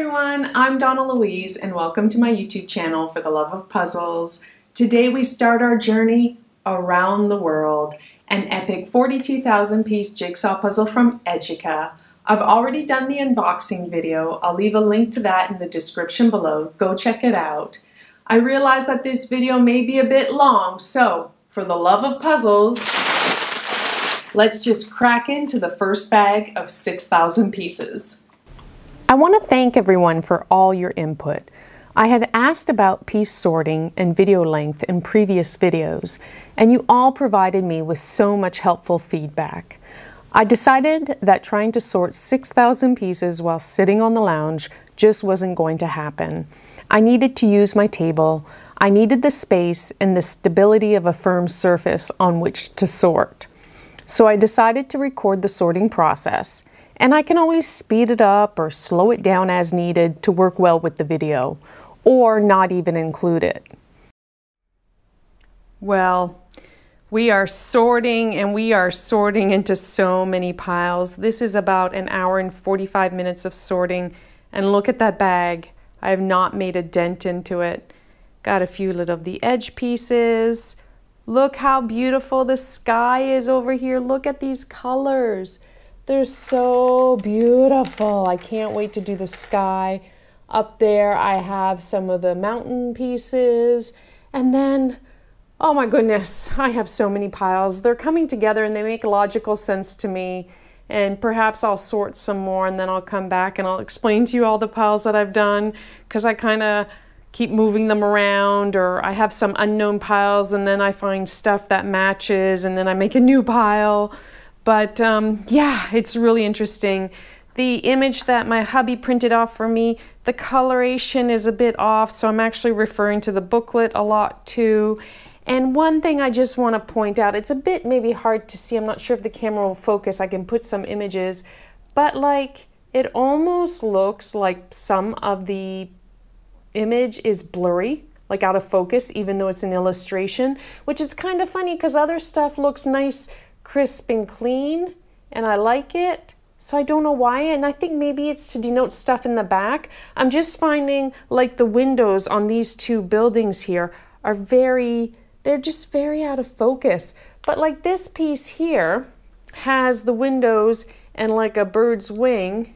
everyone, I'm Donna Louise and welcome to my YouTube channel For the Love of Puzzles. Today we start our journey around the world, an epic 42,000 piece jigsaw puzzle from Educa. I've already done the unboxing video, I'll leave a link to that in the description below, go check it out. I realize that this video may be a bit long, so for the love of puzzles, let's just crack into the first bag of 6,000 pieces. I want to thank everyone for all your input. I had asked about piece sorting and video length in previous videos, and you all provided me with so much helpful feedback. I decided that trying to sort 6,000 pieces while sitting on the lounge just wasn't going to happen. I needed to use my table, I needed the space and the stability of a firm surface on which to sort. So I decided to record the sorting process. And I can always speed it up or slow it down as needed to work well with the video, or not even include it. Well, we are sorting and we are sorting into so many piles. This is about an hour and 45 minutes of sorting, and look at that bag. I have not made a dent into it. Got a few little of the edge pieces. Look how beautiful the sky is over here. Look at these colors. They're so beautiful. I can't wait to do the sky. Up there I have some of the mountain pieces, and then, oh my goodness, I have so many piles. They're coming together and they make logical sense to me, and perhaps I'll sort some more and then I'll come back and I'll explain to you all the piles that I've done, because I kind of keep moving them around, or I have some unknown piles and then I find stuff that matches and then I make a new pile. But yeah, it's really interesting. The image that my hubby printed off for me, the coloration is a bit off, so I'm actually referring to the booklet a lot too. And one thing I just want to point out, it's a bit maybe hard to see, I'm not sure if the camera will focus, I can put some images, but like it almost looks like some of the image is blurry, like out of focus, even though it's an illustration, which is kind of funny because other stuff looks nice, crisp and clean, and I like it, so I don't know why. And I think maybe it's to denote stuff in the back. I'm just finding like the windows on these two buildings here are just very out of focus. But like this piece here has the windows and like a bird's wing,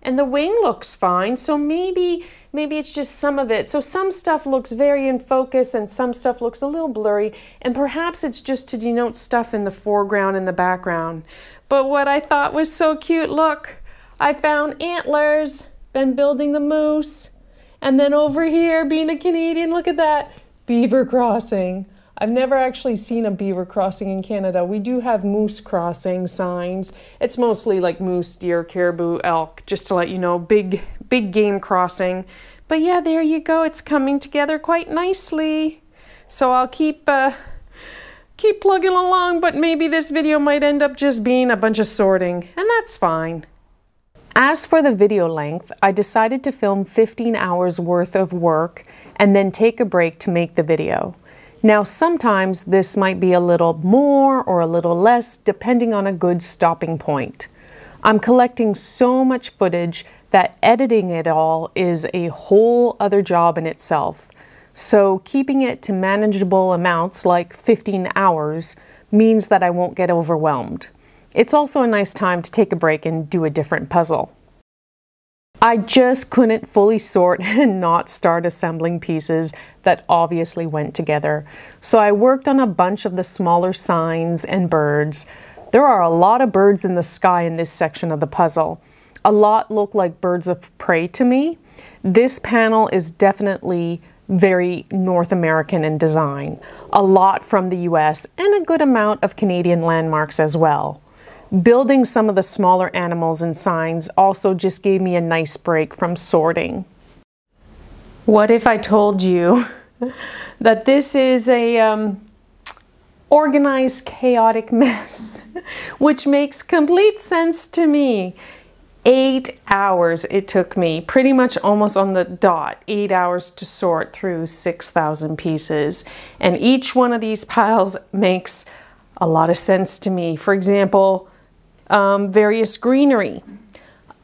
and the wing looks fine, so maybe it's just some of it. So some stuff looks very in focus and some stuff looks a little blurry, and perhaps it's just to denote stuff in the foreground and the background. But what I thought was so cute, look, I found antlers, been building the moose, and then over here, being a Canadian, look at that, beaver crossing. I've never actually seen a beaver crossing in Canada. We do have moose crossing signs. It's mostly like moose, deer, caribou, elk, just to let you know, big game crossing. But yeah, there you go. It's coming together quite nicely. So I'll keep plugging along, but maybe this video might end up just being a bunch of sorting, and that's fine. As for the video length, I decided to film 15 hours worth of work and then take a break to make the video. Now, sometimes this might be a little more or a little less, depending on a good stopping point. I'm collecting so much footage that editing it all is a whole other job in itself. So keeping it to manageable amounts, like 15 hours, means that I won't get overwhelmed. It's also a nice time to take a break and do a different puzzle. I just couldn't fully sort and not start assembling pieces that obviously went together. So I worked on a bunch of the smaller signs and birds. There are a lot of birds in the sky in this section of the puzzle. A lot look like birds of prey to me. This panel is definitely very North American in design. A lot from the US and a good amount of Canadian landmarks as well. Building some of the smaller animals and signs also just gave me a nice break from sorting. What if I told you that this is a organized, chaotic mess, which makes complete sense to me. 8 hours it took me, pretty much almost on the dot, 8 hours to sort through 6,000 pieces. And each one of these piles makes a lot of sense to me. For example, various greenery,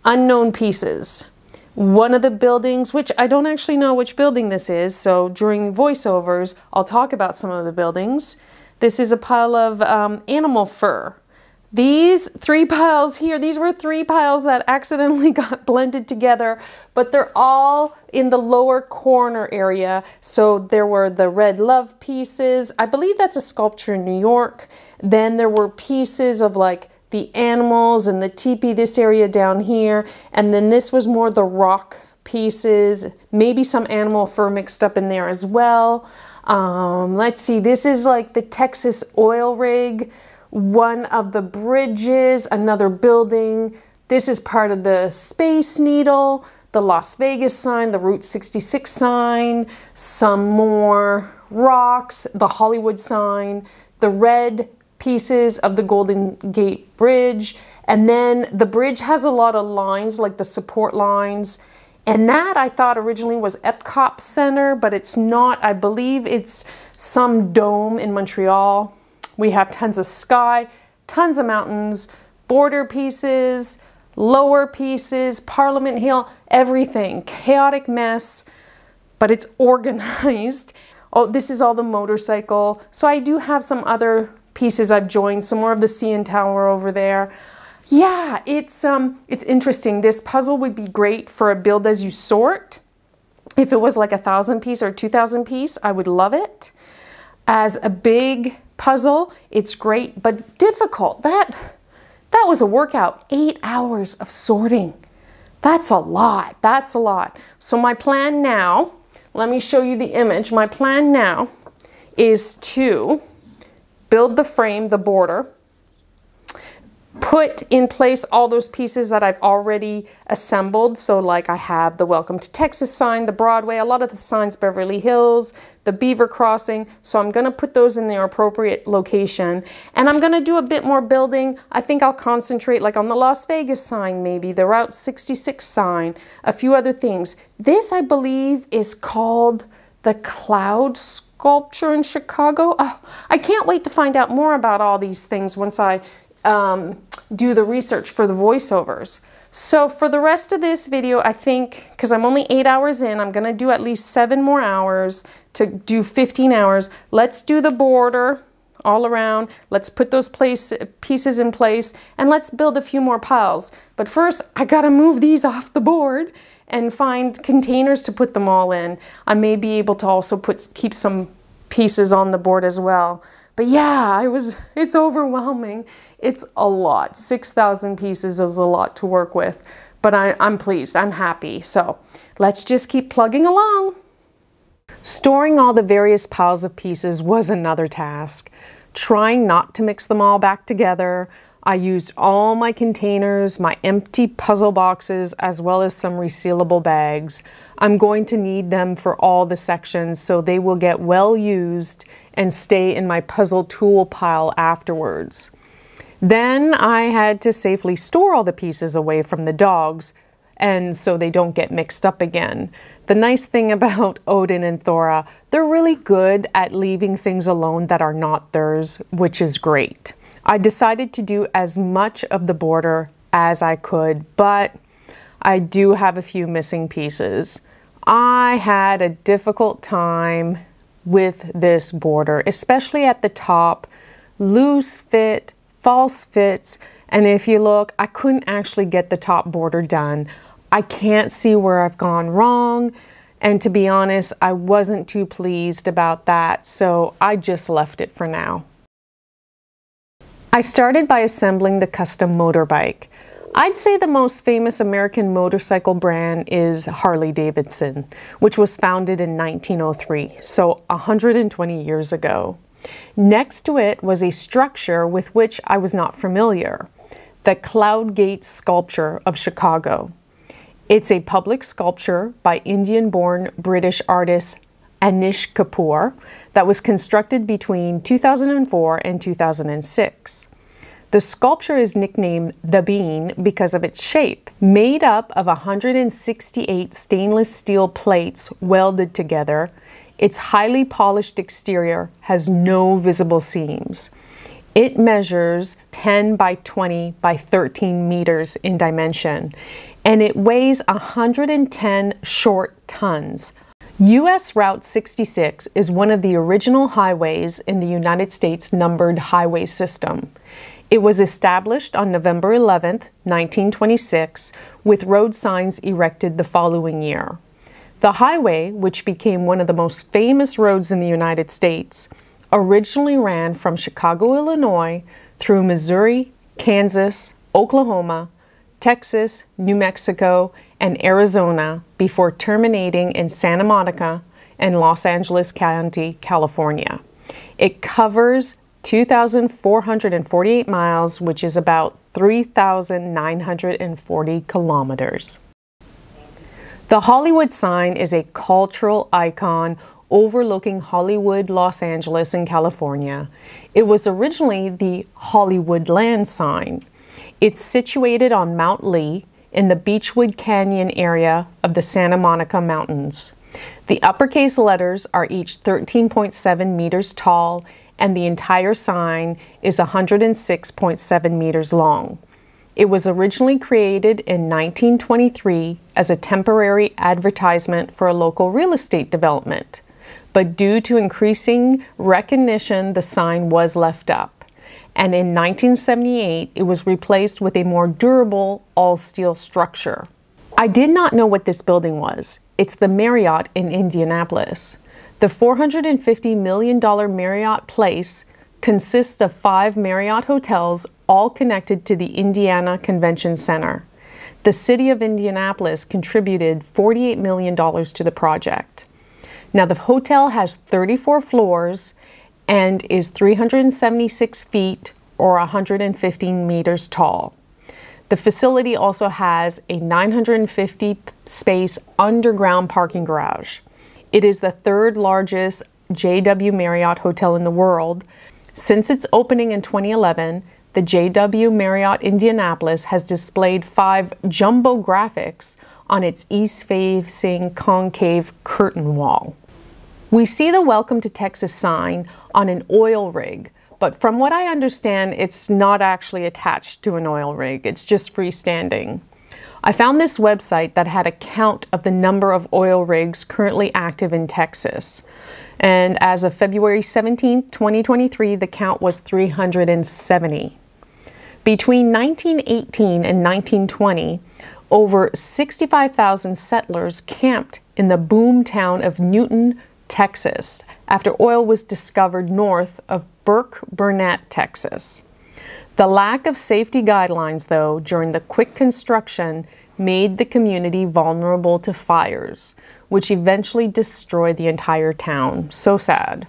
unknown pieces, One of the buildings, which I don't actually know which building this is, so during voiceovers, I'll talk about some of the buildings. This is a pile of animal fur. These three piles here, these were three piles that accidentally got blended together, but they're all in the lower corner area. So there were the red love pieces. I believe that's a sculpture in New York. Then there were pieces of like the animals and the teepee, this area down here. And then this was more the rock pieces, maybe some animal fur mixed up in there as well. Let's see, this is like the Texas oil rig. One of the bridges, another building. This is part of the Space Needle, the Las Vegas sign, the Route 66 sign, some more rocks, the Hollywood sign, the red pieces of the Golden Gate Bridge. And then the bridge has a lot of lines, like the support lines. And that I thought originally was Epcot Center, but it's not. I believe it's some dome in Montreal. We have tons of sky, tons of mountains, border pieces, lower pieces, Parliament Hill, everything. Chaotic mess, but it's organized. Oh, this is all the motorcycle. So I do have some other pieces I've joined, some more of the CN Tower over there. Yeah, it's interesting. This puzzle would be great for a build as you sort. If it was like 1,000 piece or 2,000 piece, I would love it. As a big puzzle, it's great, but difficult. That was a workout. 8 hours of sorting. That's a lot. That's a lot. So my plan now, let me show you the image. My plan now is to build the frame, the border, put in place all those pieces that I've already assembled. So like I have the Welcome to Texas sign, the Broadway, a lot of the signs, Beverly Hills, the Beaver Crossing. So I'm going to put those in their appropriate location. And I'm going to do a bit more building. I think I'll concentrate like on the Las Vegas sign, maybe the Route 66 sign, a few other things. This I believe is called the Cloud Sculpture in Chicago. Oh, I can't wait to find out more about all these things once I do the research for the voiceovers. So for the rest of this video, I think, because I'm only 8 hours in, I'm going to do at least 7 more hours to do 15 hours. Let's do the border all around. Let's put those pieces in place and let's build a few more piles. But first, I got to move these off the board and find containers to put them all in. I may be able to also keep some pieces on the board as well. But yeah, it's overwhelming. It's a lot. 6,000 pieces is a lot to work with, but I'm pleased. I'm happy. So let's just keep plugging along. Storing all the various piles of pieces was another task. Trying not to mix them all back together. I used all my containers, my empty puzzle boxes, as well as some resealable bags. I'm going to need them for all the sections so they will get well used and stay in my puzzle tool pile afterwards. Then I had to safely store all the pieces away from the dogs and so they don't get mixed up again. The nice thing about Odin and Thora, they're really good at leaving things alone that are not theirs, which is great. I decided to do as much of the border as I could, but I do have a few missing pieces. I had a difficult time with this border, especially at the top. Loose fit, false fits, and if you look, I couldn't actually get the top border done. I can't see where I've gone wrong, and to be honest, I wasn't too pleased about that, so I just left it for now. I started by assembling the custom motorbike. I'd say the most famous American motorcycle brand is Harley-Davidson, which was founded in 1903, so 120 years ago. Next to it was a structure with which I was not familiar, the Cloud Gate sculpture of Chicago. It's a public sculpture by Indian-born British artist Anish Kapoor that was constructed between 2004 and 2006. The sculpture is nicknamed The Bean because of its shape, made up of 168 stainless steel plates welded together. Its highly polished exterior has no visible seams. It measures 10 by 20 by 13 meters in dimension. and it weighs 110 short tons. U.S. Route 66 is one of the original highways in the United States numbered highway system. It was established on November 11, 1926, with road signs erected the following year. The highway, which became one of the most famous roads in the United States, originally ran from Chicago, Illinois, through Missouri, Kansas, Oklahoma, Texas, New Mexico, and Arizona before terminating in Santa Monica and Los Angeles County, California. It covers 2,448 miles, which is about 3,940 kilometers. The Hollywood sign is a cultural icon overlooking Hollywood, Los Angeles, and California. It was originally the Hollywood Land sign. It's situated on Mount Lee in the Beachwood Canyon area of the Santa Monica Mountains. The uppercase letters are each 13.7 meters tall, and the entire sign is 106.7 meters long. It was originally created in 1923 as a temporary advertisement for a local real estate development, but due to increasing recognition, the sign was left up. And in 1978, it was replaced with a more durable all-steel structure. I did not know what this building was. It's the Marriott in Indianapolis. The $450 million Marriott Place consists of 5 Marriott hotels, all connected to the Indiana Convention Center. The city of Indianapolis contributed $48 million to the project. Now, the hotel has 34 floors and is 376 feet or 115 meters tall. The facility also has a 950-space underground parking garage. It is the third largest JW Marriott hotel in the world. Since its opening in 2011, the JW Marriott Indianapolis has displayed 5 jumbo graphics on its east-facing concave curtain wall. We see the Welcome to Texas sign on an oil rig, but from what I understand, it's not actually attached to an oil rig. It's just freestanding. I found this website that had a count of the number of oil rigs currently active in Texas. And as of February 17, 2023, the count was 370. Between 1918 and 1920, over 65,000 settlers camped in the boom town of Newton, Texas, after oil was discovered north of Burke Burnett, Texas. The lack of safety guidelines, though, during the quick construction made the community vulnerable to fires, which eventually destroyed the entire town. So sad.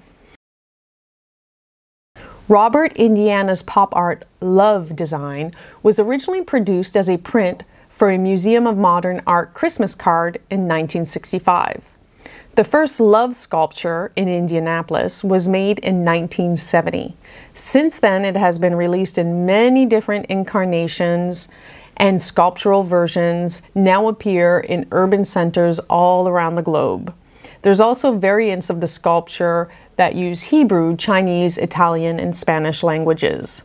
Robert Indiana's pop art Love design was originally produced as a print for a Museum of Modern Art Christmas card in 1965. The first Love sculpture in Indianapolis was made in 1970. Since then, it has been released in many different incarnations, and sculptural versions now appear in urban centers all around the globe. There's also variants of the sculpture that use Hebrew, Chinese, Italian, and Spanish languages.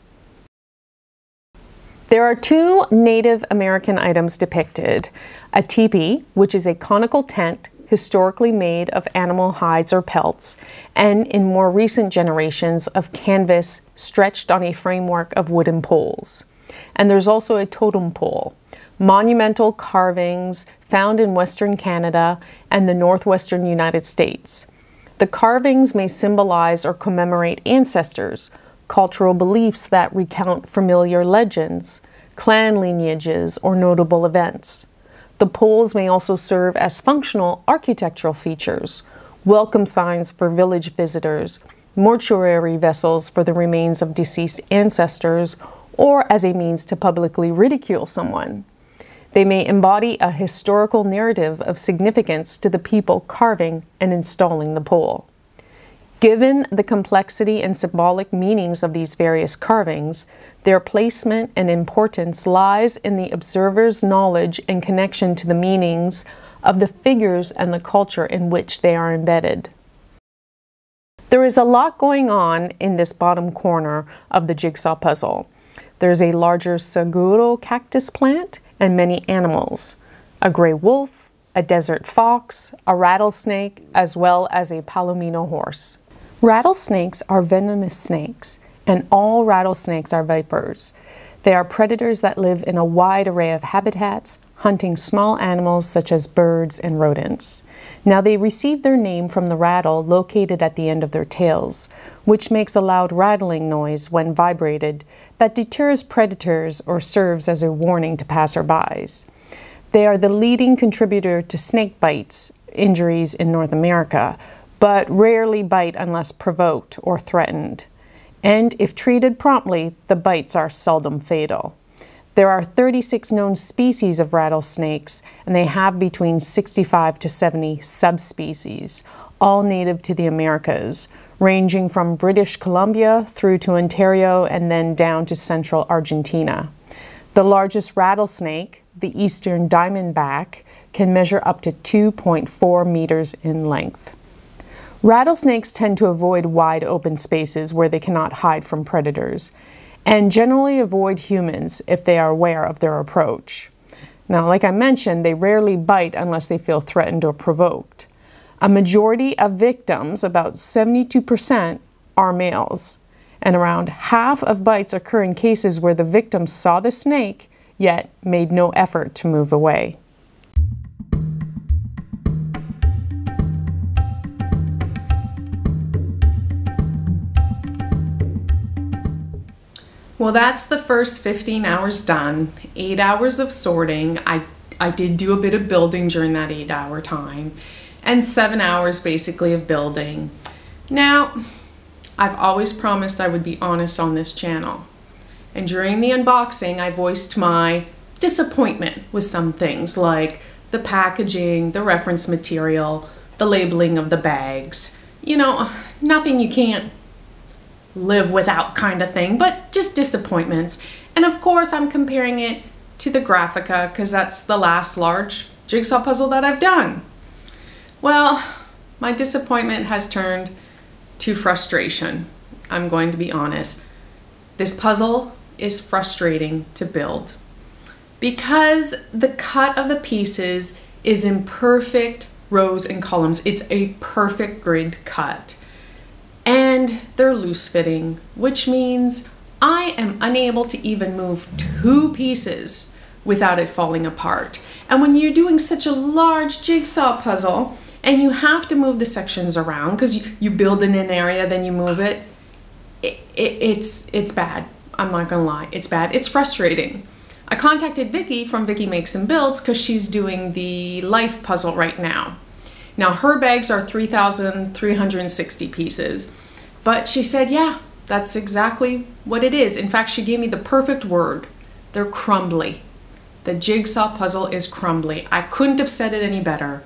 There are 2 Native American items depicted: a teepee, which is a conical tent historically made of animal hides or pelts, and in more recent generations of canvas stretched on a framework of wooden poles. And there's also a totem pole, monumental carvings found in Western Canada and the Northwestern United States. The carvings may symbolize or commemorate ancestors, cultural beliefs that recount familiar legends, clan lineages, or notable events. The poles may also serve as functional architectural features, welcome signs for village visitors, mortuary vessels for the remains of deceased ancestors, or as a means to publicly ridicule someone. They may embody a historical narrative of significance to the people carving and installing the pole. Given the complexity and symbolic meanings of these various carvings, their placement and importance lies in the observer's knowledge and connection to the meanings of the figures and the culture in which they are embedded. There is a lot going on in this bottom corner of the jigsaw puzzle. There's a larger saguaro cactus plant and many animals, a gray wolf, a desert fox, a rattlesnake, as well as a palomino horse. Rattlesnakes are venomous snakes, and all rattlesnakes are vipers. They are predators that live in a wide array of habitats, hunting small animals such as birds and rodents. Now, they receive their name from the rattle located at the end of their tails, which makes a loud rattling noise when vibrated that deters predators or serves as a warning to passerbys. They are the leading contributor to snake bites injuries in North America, but rarely bite unless provoked or threatened. And if treated promptly, the bites are seldom fatal. There are 36 known species of rattlesnakes, and they have between 65 to 70 subspecies, all native to the Americas, ranging from British Columbia through to Ontario and then down to central Argentina. The largest rattlesnake, the eastern diamondback, can measure up to 2.4 meters in length. Rattlesnakes tend to avoid wide open spaces where they cannot hide from predators, and generally avoid humans if they are aware of their approach. Now, like I mentioned, they rarely bite unless they feel threatened or provoked. A majority of victims, about 72%, are males, and around half of bites occur in cases where the victim saw the snake, yet made no effort to move away. Well, that's the first 15 hours done, 8 hours of sorting. I did do a bit of building during that 8-hour time, and 7 hours basically of building. Now, I've always promised I would be honest on this channel, and during the unboxing, I voiced my disappointment with some things like the packaging, the reference material, the labeling of the bags, you know, nothing you can't live without kind of thing, but just disappointments. And of course, I'm comparing it to the Graphica because that's the last large jigsaw puzzle that I've done. Well, my disappointment has turned to frustration. I'm going to be honest. This puzzle is frustrating to build because the cut of the pieces is in perfect rows and columns. It's a perfect grid cut. And they're loose-fitting, which means I am unable to even move two pieces without it falling apart. And when you're doing such a large jigsaw puzzle and you have to move the sections around because you build in an area, then you move it, it's bad. I'm not gonna lie, it's bad. It's frustrating. I contacted Vicky from Vicky Makes and Builds because she's doing the life puzzle right now. Now, her bags are 3,360 pieces, but she said, yeah, that's exactly what it is. In fact, she gave me the perfect word. They're crumbly. The jigsaw puzzle is crumbly. I couldn't have said it any better.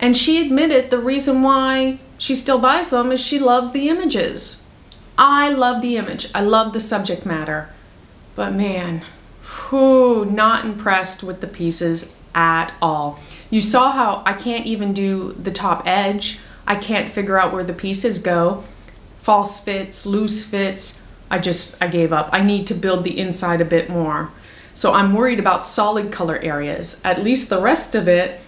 And she admitted the reason why she still buys them is she loves the images. I love the image. I love the subject matter. But man, whew, not impressed with the pieces at all. You saw how I can't even do the top edge. I can't figure out where the pieces go. False fits, loose fits. I gave up. I need to build the inside a bit more. So I'm worried about solid color areas. At least the rest of it,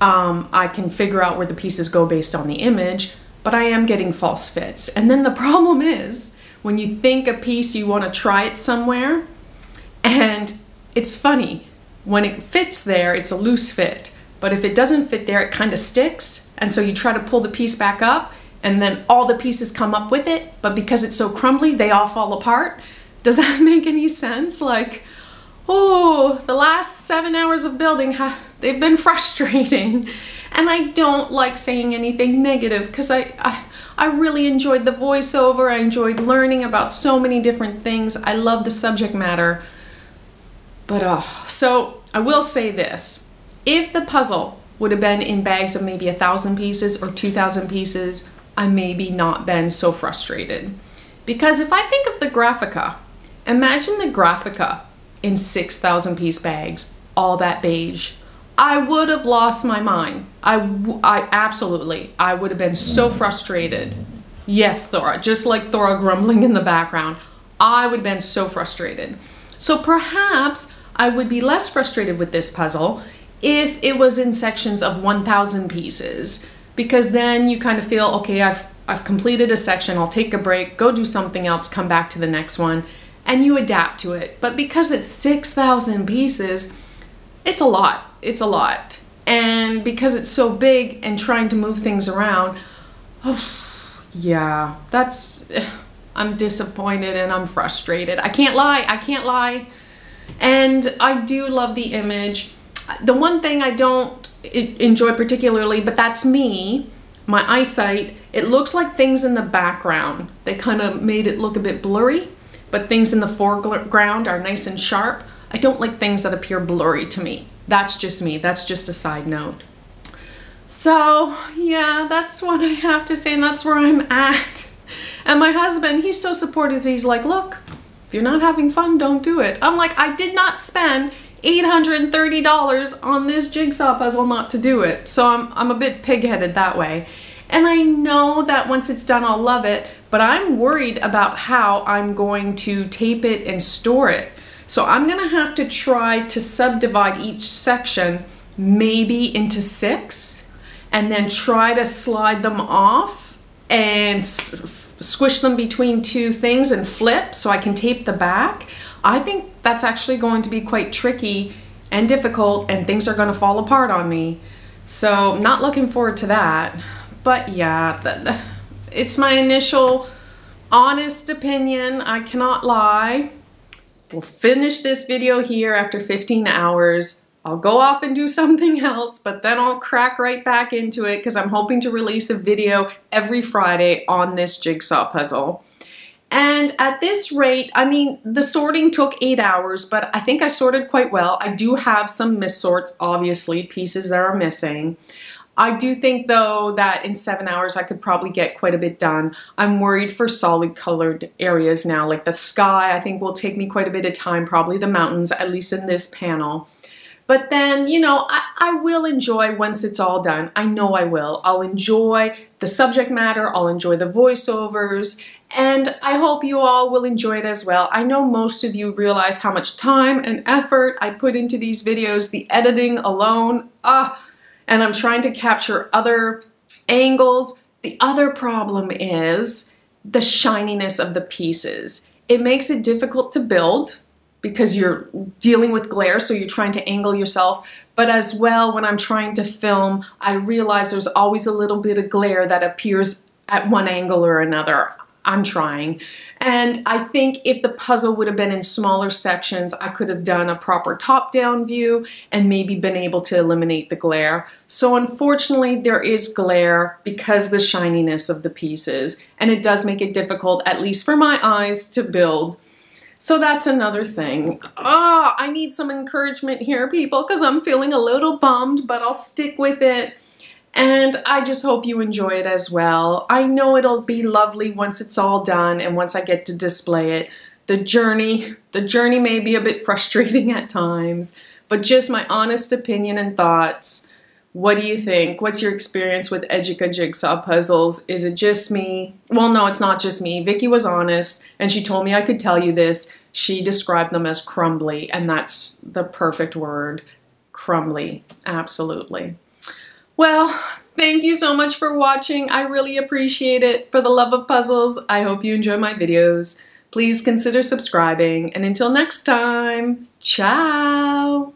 I can figure out where the pieces go based on the image, but I am getting false fits. And then the problem is when you think a piece, you want to try it somewhere. And it's funny, when it fits there, it's a loose fit. But if it doesn't fit there, it kind of sticks. And so you try to pull the piece back up and then all the pieces come up with it. But because it's so crumbly, they all fall apart. Does that make any sense? Like, oh, the last 7 hours of building, they've been frustrating. And I don't like saying anything negative because I really enjoyed the voiceover. I enjoyed learning about so many different things. I love the subject matter. But so I will say this. If the puzzle would have been in bags of maybe 1,000 pieces or 2,000 pieces, I maybe not been so frustrated. Because if I think of the Graphica, imagine the Graphica in 6,000 piece bags, all that beige. I would have lost my mind. I would have been so frustrated. Yes, Thora, just like Thora grumbling in the background, I would have been so frustrated. So perhaps I would be less frustrated with this puzzle if it was in sections of 1,000 pieces, because then you kind of feel, okay, I've completed a section, I'll take a break, go do something else, come back to the next one, and you adapt to it. But because it's 6,000 pieces, it's a lot, And because it's so big and trying to move things around, oh, yeah, that's, I'm disappointed and I'm frustrated. I can't lie. And I do love the image. The one thing I don't enjoy particularly, but that's me, my eyesight, it looks like things in the background. They kind of made it look a bit blurry, but things in the foreground are nice and sharp. I don't like things that appear blurry to me. That's just me, that's just a side note. So yeah, that's what I have to say, and that's where I'm at. And my husband, he's so supportive, he's like, look, if you're not having fun, don't do it. I'm like, I did not spend $830 on this jigsaw puzzle not to do it. So I'm a bit pig-headed that way. And I know that once it's done, I'll love it, but I'm worried about how I'm going to tape it and store it. So I'm gonna have to try to subdivide each section maybe into 6, and then try to slide them off and squish them between two things and flip so I can tape the back. I think that's actually going to be quite tricky and difficult, and things are gonna fall apart on me. So not looking forward to that. But yeah, it's my initial honest opinion. I cannot lie. We'll finish this video here after 15 hours. I'll go off and do something else, but then I'll crack right back into it because I'm hoping to release a video every Friday on this jigsaw puzzle. And at this rate, I mean, the sorting took 8 hours, but I think I sorted quite well. I do have some missorts, obviously, pieces that are missing. I do think, though, that in 7 hours I could probably get quite a bit done. I'm worried for solid colored areas now, like the sky I think will take me quite a bit of time, probably the mountains, at least in this panel. But then, you know, I will enjoy once it's all done. I know I will. I'll enjoy the subject matter, I'll enjoy the voiceovers, and I hope you all will enjoy it as well. I know most of you realize how much time and effort I put into these videos, the editing alone, and I'm trying to capture other angles. The other problem is the shininess of the pieces. It makes it difficult to build because you're dealing with glare, so you're trying to angle yourself. But as well, when I'm trying to film, I realize there's always a little bit of glare that appears at one angle or another. I'm trying. And I think if the puzzle would have been in smaller sections, I could have done a proper top-down view and maybe been able to eliminate the glare. So unfortunately, there is glare because the shininess of the pieces, and it does make it difficult, at least for my eyes, to build. So that's another thing. Oh, I need some encouragement here, people, because I'm feeling a little bummed, but I'll stick with it. And I just hope you enjoy it as well. I know it'll be lovely once it's all done and once I get to display it. The journey may be a bit frustrating at times, but just my honest opinion and thoughts. What do you think? What's your experience with Educa jigsaw puzzles? Is it just me? Well, no, it's not just me. Vicky was honest, and she told me I could tell you this. She described them as crumbly, and that's the perfect word, crumbly, absolutely. Well, thank you so much for watching. I really appreciate it. For the love of puzzles, I hope you enjoy my videos. Please consider subscribing, and until next time, ciao!